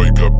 break up.